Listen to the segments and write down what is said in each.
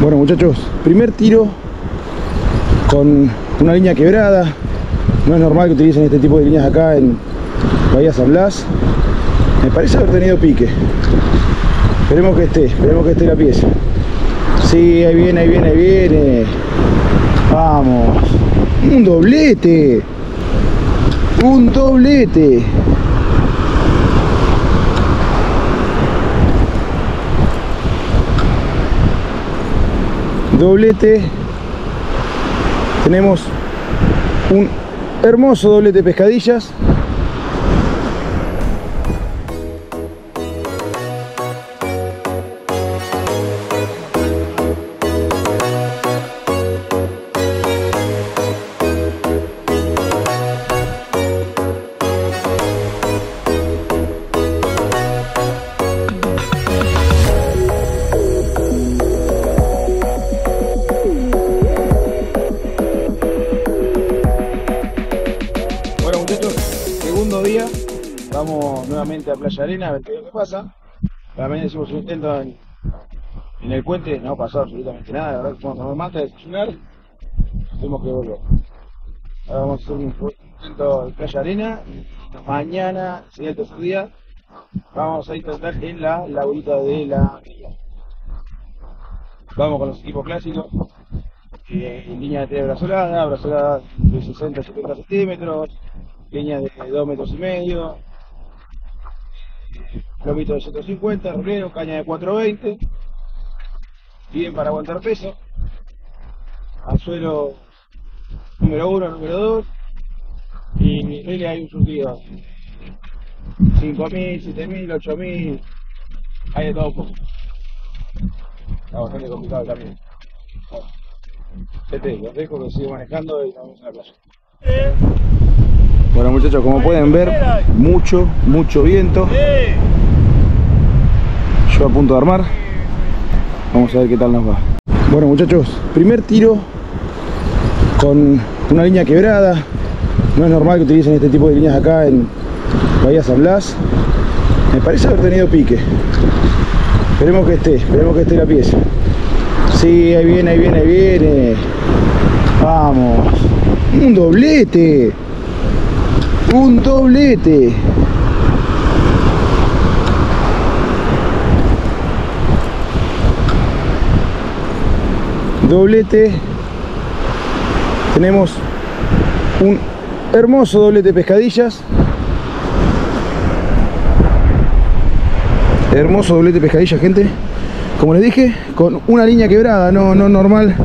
Bueno, muchachos, primer tiro con una línea quebrada. No es normal que utilicen este tipo de líneas acá en Bahía San Blas. Me parece haber tenido pique. Esperemos que esté la pieza. Sí, ahí viene, ahí viene, ahí viene. Vamos. Un doblete. Un doblete. Doblete. Tenemos un hermoso doblete de pescadillas. Vamos nuevamente a Playa Arena a ver qué es lo que pasa. También hicimos un intento en el puente, no pasó absolutamente nada. La verdad que fuimos a tomar mate, a desayunar, tuvimos que volver. Ahora vamos a hacer un intento en Playa Arena. Mañana, si el tercer día, vamos a intentar en la lagunita de la Villa. Vamos con los equipos clásicos, en línea de 3 brazolada, brazolada de 60-70 centímetros, línea de 2,5 metros, lomito de 150, rolero, caña de 420, bien para aguantar peso, anzuelo número 1, número 2, y en mi regla hay un surtido, 5.000, 7.000, 8.000, hay de todo un poco. Está bastante complicado también. Bueno, este, los dejo que sigo manejando y nos vamos a la playa. Bueno, muchachos, como pueden ver, mucho viento. Yo a punto de armar. Vamos a ver qué tal nos va. Bueno, muchachos, primer tiro con una línea quebrada. No es normal que utilicen este tipo de líneas acá en Bahía San Blas. Me parece haber tenido pique. Esperemos que esté la pieza. Sí, ahí viene, ahí viene, ahí viene. Vamos. Un doblete. Un doblete. Doblete. Tenemos un hermoso doblete de pescadillas. Hermoso doblete de pescadillas, gente. Como les dije, con una línea quebrada, no normal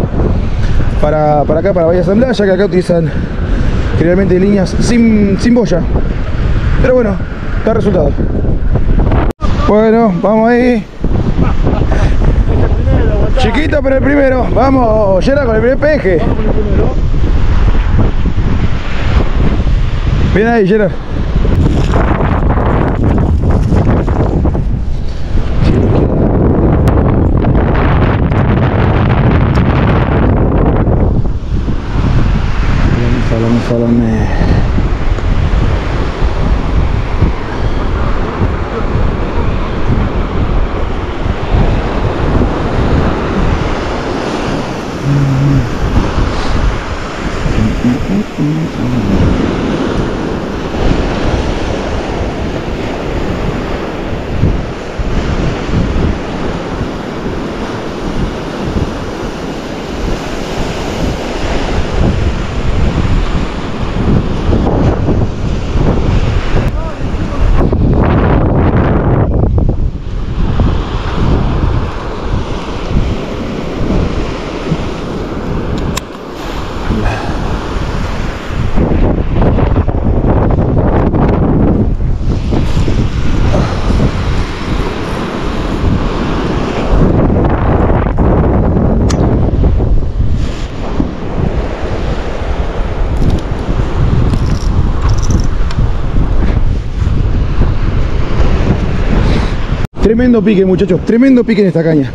para acá, para Bahía San Blas, ya que acá utilizan generalmente líneas sin boya, pero bueno, da resultado. Bueno, vamos ahí. Chiquito pero el primero. Vamos, Gerard, con el primer peje. Vamos con el primero. Bien ahí, Gerard. Tremendo pique, muchachos, tremendo pique en esta caña.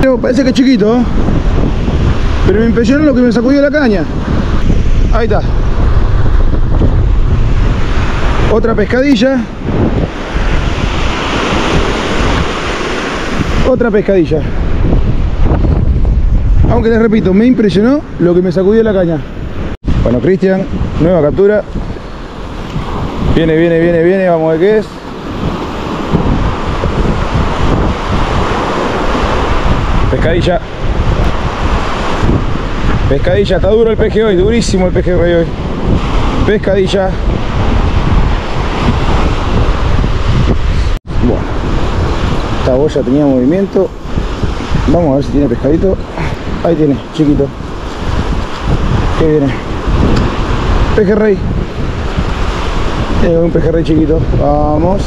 Pero parece que es chiquito, ¿eh? Pero me impresionó lo que me sacudió la caña. Ahí está. Otra pescadilla. otra pescadilla. Aunque les repito, me impresionó lo que me sacudió la caña. Bueno, Cristian, nueva captura. Viene, vamos a ver qué es. Pescadilla. Pescadilla, está duro el peje hoy, durísimo el peje hoy. Pescadilla. Bueno, esta boya tenía movimiento. Vamos a ver si tiene pescadito. Ahí tiene, chiquito. ¿Qué viene? Pejerrey. Un pejerrey chiquito. Vamos.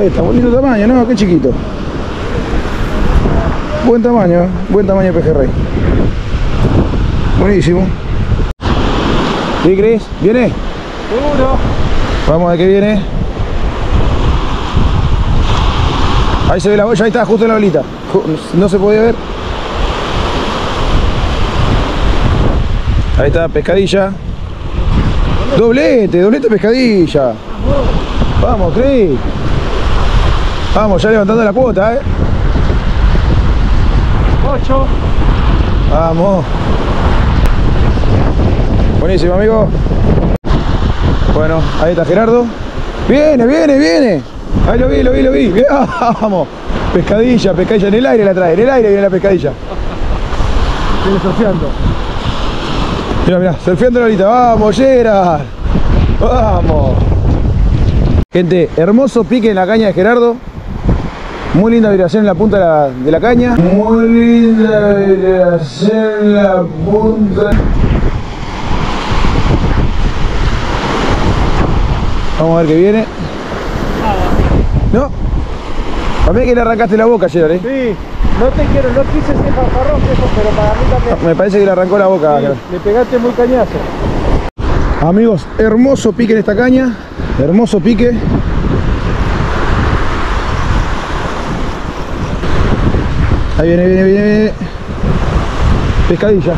Ahí está, bonito tamaño, ¿no? Qué chiquito. Buen tamaño de pejerrey. Buenísimo. ¿Sí, Cris? ¿Viene? Seguro. Vamos a ver qué viene. Ahí se ve la boya, ahí está, justo en la bolita. No se podía ver. Ahí está, pescadilla. Doblete, doblete pescadilla. Vamos, Cris. Vamos, ya levantando la cuota, eh. 8. Vamos. Buenísimo, amigo. Bueno, ahí está Gerardo. Viene. Ahí lo vi. Vamos. Pescadilla, pescadilla. En el aire la trae. En el aire viene la pescadilla. Viene surfeando. Mirá. Surfeando ahorita. Vamos, Gerard. Vamos. Gente, hermoso pique en la caña de Gerardo. Muy linda vibración en la punta de la caña. Muy linda vibración en la punta. Vamos a ver qué viene. Nada. ¿No? Para mí que le arrancaste la boca, Gerard, ¿eh? Sí, no quise ese fanfarrón, pero para mí también. Me parece que le arrancó la boca. Sí, le pegaste muy cañazo. Amigos, hermoso pique en esta caña. Hermoso pique. Ahí viene. Pescadilla.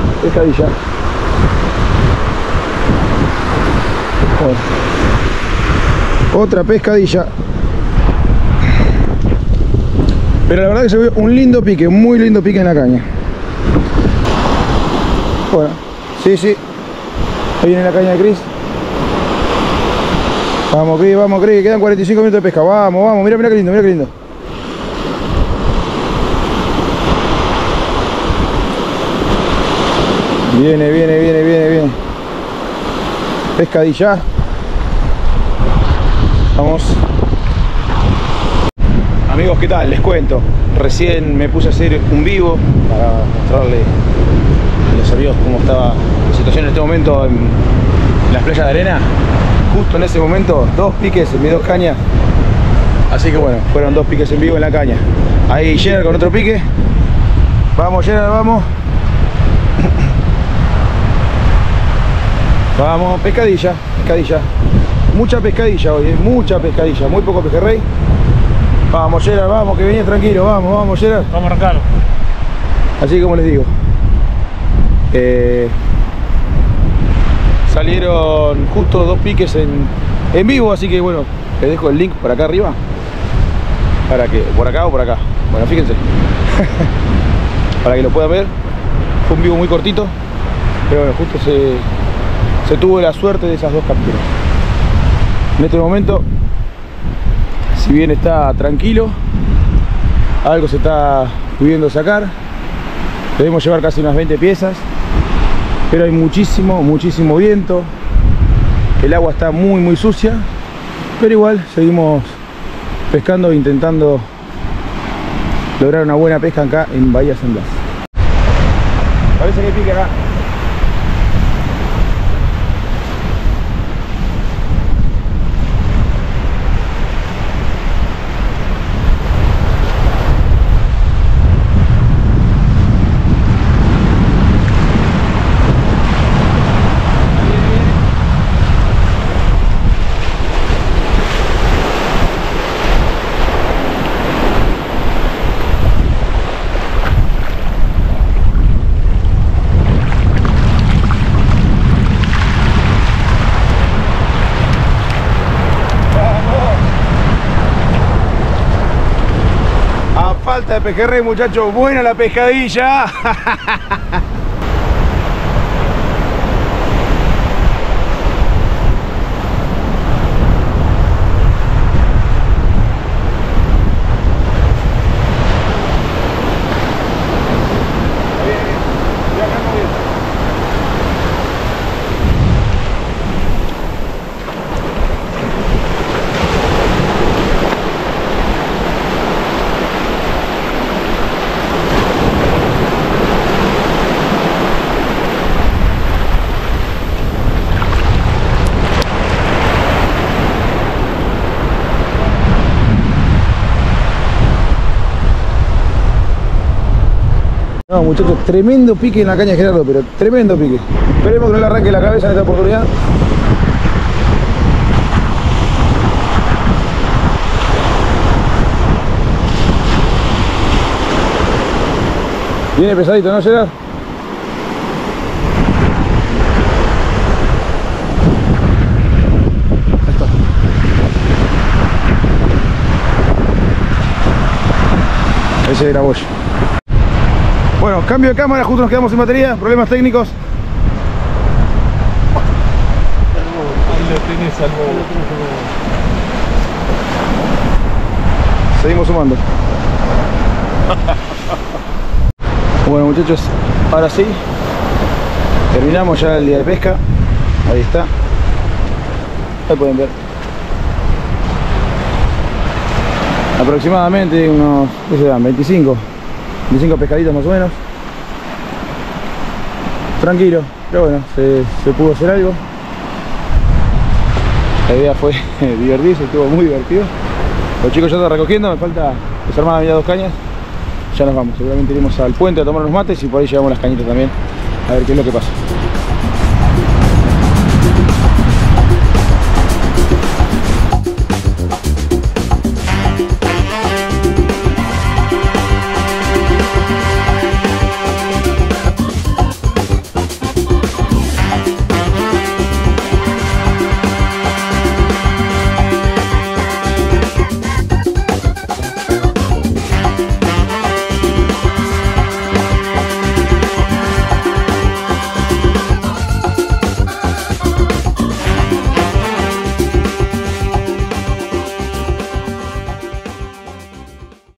Otra pescadilla. Pero la verdad que se vio un lindo pique, muy lindo pique en la caña. Bueno, sí. Ahí viene la caña de Cris. Vamos Cris, quedan 45 minutos de pesca. Vamos, mirá qué lindo, Viene. Pescadilla. Vamos. Amigos, ¿qué tal? Les cuento. Recién me puse a hacer un vivo para mostrarle a los amigos cómo estaba la situación en este momento en las playas de arena. Justo en ese momento, 2 piques en mis 2 cañas. Así que bueno, fueron 2 piques en vivo en la caña. Ahí Gerard con otro pique. Vamos, Gerard, vamos. Vamos, pescadilla. Mucha pescadilla hoy, mucha pescadilla, muy poco pejerrey. Vamos, Gerard, vamos, que venís tranquilo, vamos, Gerard. Vamos a arrancarlo. Así como les digo. Salieron justo 2 piques en vivo, así que bueno, les dejo el link por acá arriba. Para que, por acá o por acá. Bueno, fíjense. Para que lo puedan ver. Fue un vivo muy cortito. Pero bueno, justo se tuvo la suerte de esas 2 capturas. En este momento, si bien está tranquilo, algo se está pudiendo sacar. Debemos llevar casi unas 20 piezas, pero hay muchísimo viento. El agua está muy sucia, pero igual seguimos pescando e intentando lograr una buena pesca acá en Bahía San Blas. Parece que pica acá. Salta de pejerrey, muchachos. Buena la pescadilla. No, muchachos, tremendo pique en la caña de Gerardo, pero tremendo pique. Esperemos que no le arranque la cabeza en esta oportunidad. Viene pesadito, ¿no, Gerard? Ahí está. Ese era Bosch. Bueno, cambio de cámara, justo nos quedamos sin batería, problemas técnicos. Seguimos sumando. Bueno, muchachos, ahora sí. Terminamos ya el día de pesca. Ahí está. Ahí pueden ver. Aproximadamente unos, ¿qué serán? 25 pescaditos más o menos. Tranquilo, pero bueno, se pudo hacer algo. La idea fue divertirse, estuvo muy divertido. Los chicos ya están recogiendo, me falta desarmar ya 2 cañas. Ya nos vamos, seguramente iremos al puente a tomar unos mates y por ahí llevamos las cañitas también. A ver qué es lo que pasa.